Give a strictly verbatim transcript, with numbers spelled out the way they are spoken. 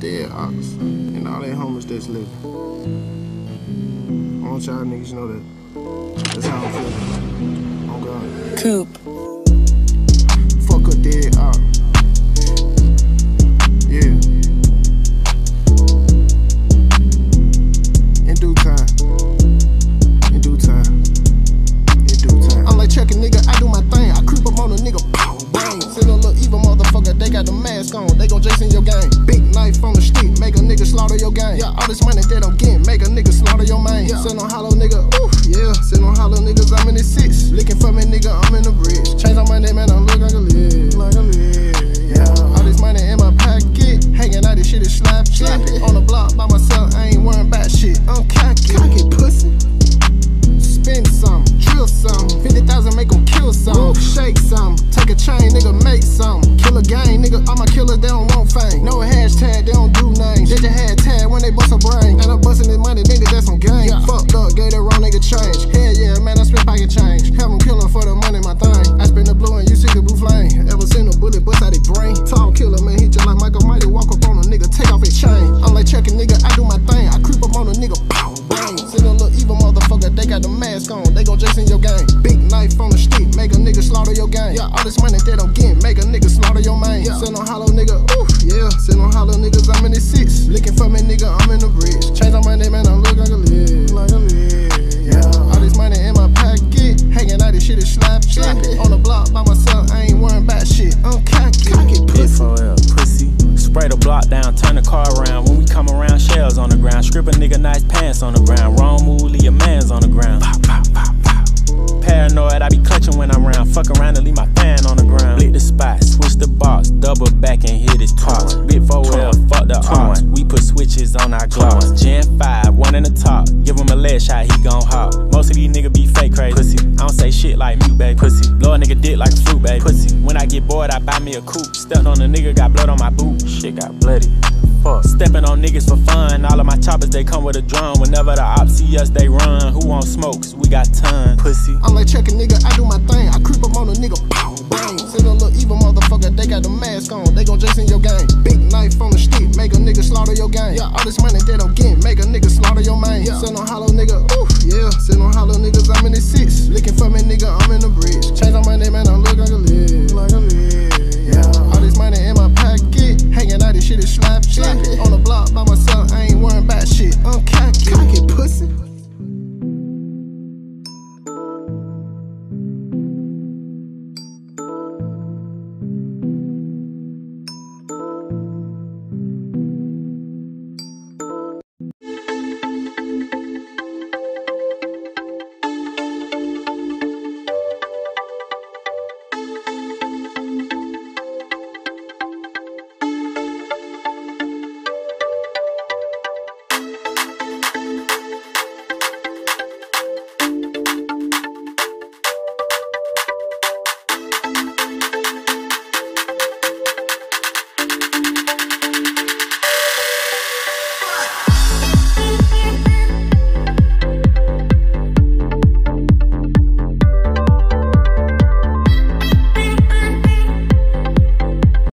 dead ox and all that homeless that's living. I want y'all niggas to know that. That's how I'm feeling. Oh God. Coop. Fuck a dead ox. Yeah. In due time. In due time. In due time. I'm like Chucky, nigga. I do my thing. I creep up on a nigga. Send a little evil motherfucker, they got the mask on. They gon' Jason your gang. Big knife on the street, make a nigga slaughter your gang. Yeah, all this money that I'm getting, make a nigga slaughter your man. Yeah. Send on hollow nigga, ooh, yeah. Send on hollow niggas, I'm in the six. Looking for me, nigga, I'm in the bridge. Change on my name, man, I'm looking like a lid. Like a lid, yeah. All this money in my pocket, hanging out, this shit is slap shit. On the block by myself, I ain't worrying about shit. I'm cocky, cocky pussy. Spend some, drill some, fifty thousand make them kill some. Ooh. Shake some, take a chain, nigga, make some. Kill a gang, nigga, all my killers, they don't want fame. No hashtag, they don't do names. They just hashtag when they bust a brain. And I'm busting this money, nigga, that's some game. Yeah. Fucked up, gave that wrong nigga change. Hell yeah, man, I spent pocket change. Have them killing for the money, my thing. I spin the blue and you see the blue flame. Ever seen a bullet bust out his brain? Tall killer, man, he just like Michael Mighty. Walk up on a nigga, take off his chain. I'm like checking, nigga, I do my thing. I creep up on a nigga, pow, bang. Send a little evil motherfucker, they got the mask on, they gon' Jason your gang. Big knife on the street, make a nigga slaughter your gang. Yeah, all this money that I'm getting, make a nigga slaughter your man. Yeah. Send on hollow nigga, ooh, yeah. Send on hollow niggas, I'm in the six. Looking for me, nigga, I'm in the bridge. Change on my name, man, I'm looking like a lid. Like a lid, yeah. All this money in my pocket, hanging out, this shit is slap shit. On the block by myself, I ain't worrying about shit. I'm cocky, cocky pussy. pussy. Spray the block down, turn the car around. When we come around, shells on the ground. Strip a nigga nice pants on the ground. Wrong move, leave your man's on the ground. Paranoid, I be clutching when I'm round. Fuck around and leave my fan on the ground. Lick the spot, switch the box, double back and hit his toss. Bit four L, fuck the arms. We put switches on our gloss. Gen five, one in the top. Give him a leg shot, he gon' hop. Most of these niggas be fake crazy. Pussy. I don't say shit like mute, baby. Pussy. Blow a nigga dick like a fruit, baby. Pussy. When I get bored, I buy me a coupe. Stepped on a nigga, got blood on my boot. Shit got bloody. Fuck. Stepping on niggas for fun. All of my choppers, they come with a drum. Whenever the ops see us, they run. Who won't smoke? Cause we got tons. Pussy. I'm like checking nigga, I do my thing. I creep up on a nigga, pow, bang. Send a little evil motherfucker, they got the mask on. They gon' Jason your gang. Big knife on the street, make a nigga slaughter your gang. Yeah, all this money that I'm getting, make a nigga slaughter your man. Yeah. Send on hollow nigga, ooh, yeah. Send on hollow niggas, I'm in the six. Looking for me, nigga, I'm in the bridge. Change on my name, man, I'm looking like a